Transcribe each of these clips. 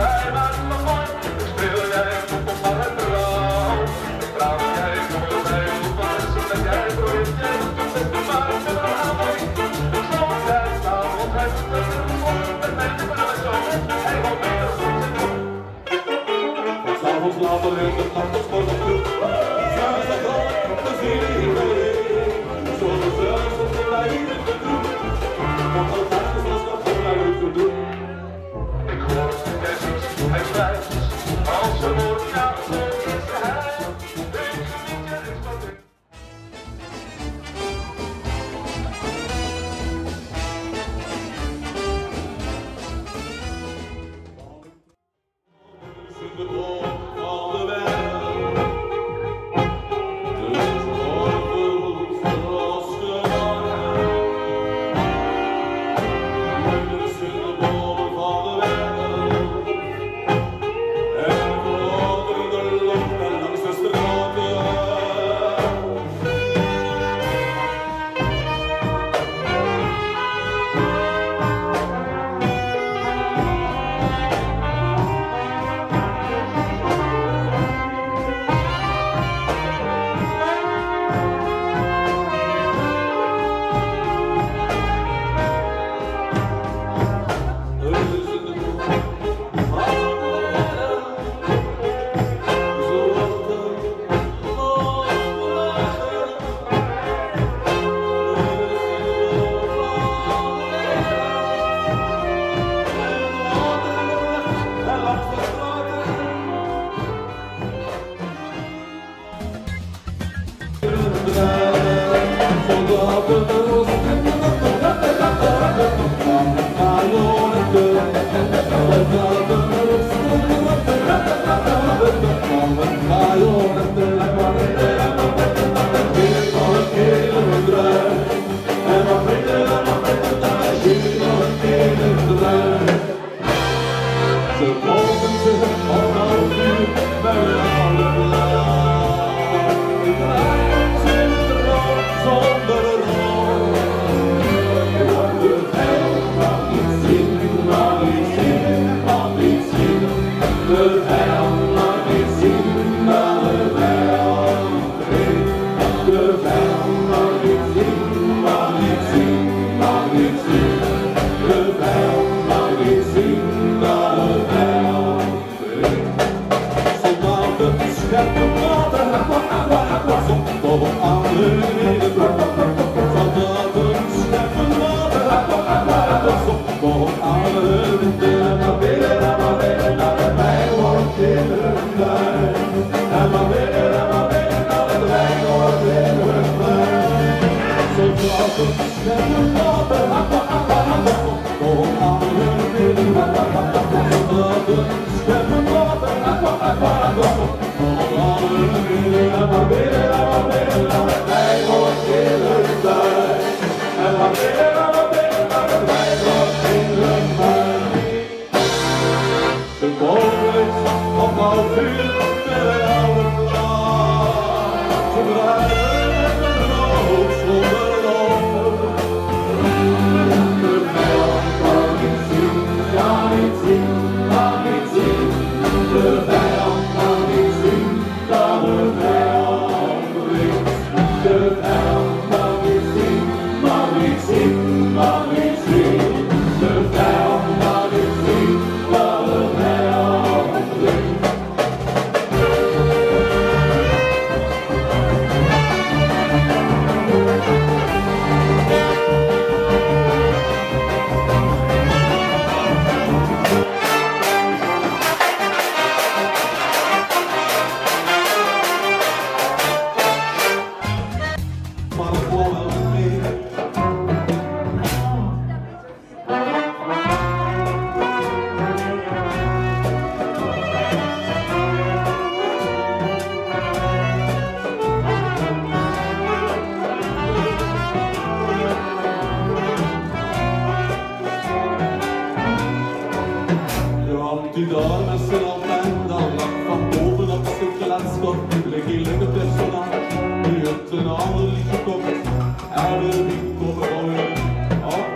Op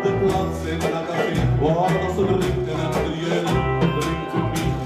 de plaats in dat café, waar dat ze drinken en verjeunen, drinkt u bier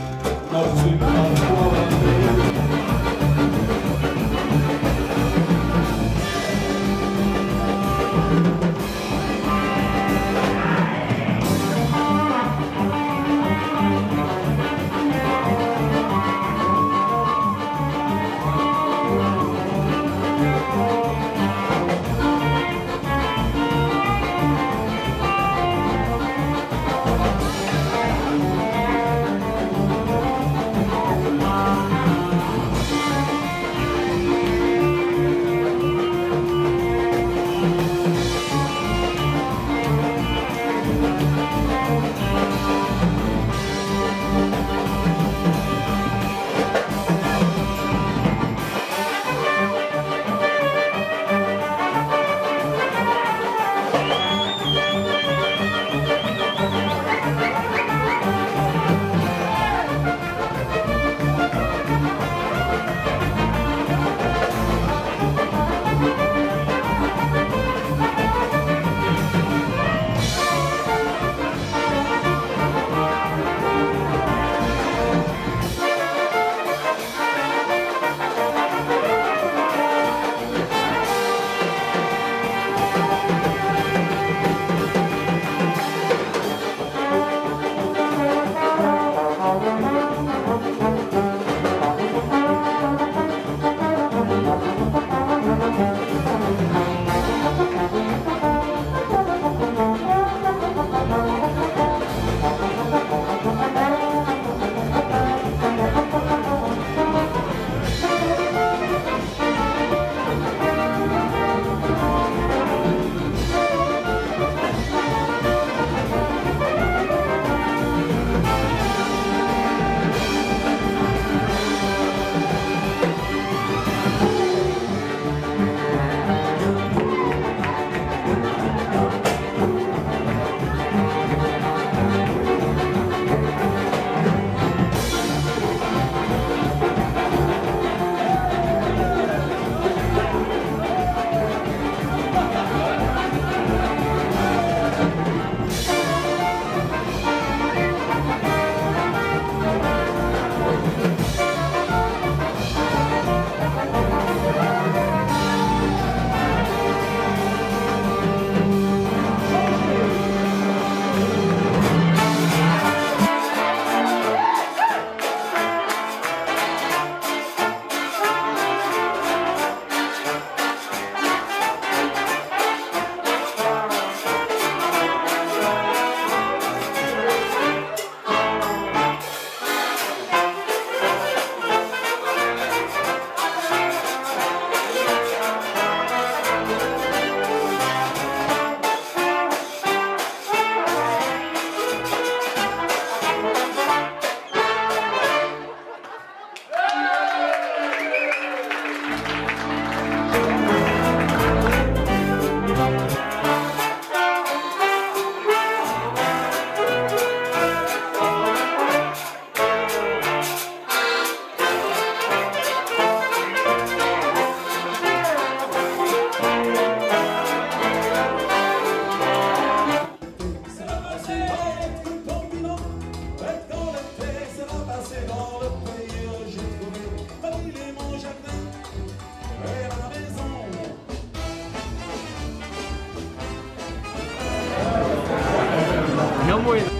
Heel mooi.